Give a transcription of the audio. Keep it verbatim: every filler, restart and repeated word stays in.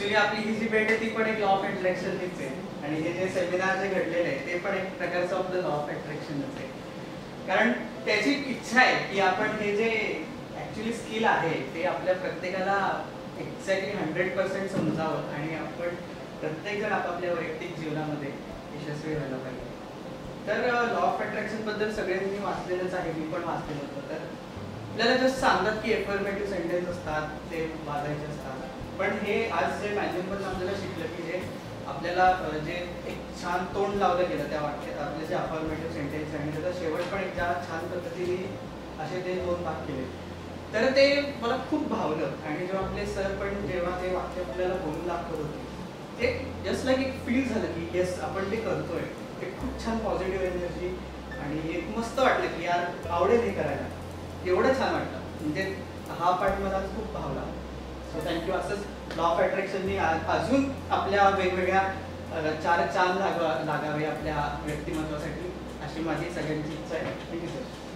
Actually आपली ही जी भेट ती पण एक लॉ ऑफ अट्रॅक्शनच आहे आणि हे जे सेमिनार जे घडलेले आहे ते पण एक प्रकारचं ऑफ द लॉ ऑफ अट्रॅक्शनच आहे कारण त्याची इच्छा आहे की आपण हे जे एक्चुअली स्किल आहे ते आपल्या प्रत्येकाला एक्झॅक्टली हंड्रेड पर्सेंट समजावं आणि आपण प्रत्येक जण आपापल्या वैयक्तिक जीवनामध्ये यशस्वी व्हायला पाहिजे. तर लॉ ऑफ अट्रॅक्शन बद्दल सगळ्यांनी वाचलेलंच आहे, मी पण वाचलेलं होतं. तर आपल्याला जस्ट सांगतात की एफर्मेटिव्ह सेंटेन्स असतात ते वाचायचे असतात, पण हे आज जे मॅनेजमेंट आपल्याला शिकलं की जे आपल्याला जे एक छान तोंड लावलं गेलं त्या वाक्यात आपले जे अफर्मेटिव्ह सेंटेन्स आणि त्याचा शेवट पण एक ज्या छान पद्धतीने असे ते दोन भाग केले तर ते मला खूप भावलं. आणि जेव्हा आपले सर पण जेव्हा ते वाक्य आपल्याला बोलून दाखवत होते ते जस्ट लाईक एक फील झालं की येस आपण ते करतोय, ते खूप छान पॉझिटिव्ह एनर्जी आणि एक मस्त वाटलं की यार आवडेल हे करायला, एवढं छान वाटलं. म्हणजे हा पार्ट मला खूप भावला. So thank you. असंच लॉ ऑफ अट्रॅक्शननी अजून आपल्या वेगवेगळ्या चार चांद लागावे आपल्या व्यक्तिमत्वासाठी अशी माझी सगळ्यांची इच्छा आहे. Thank you sir.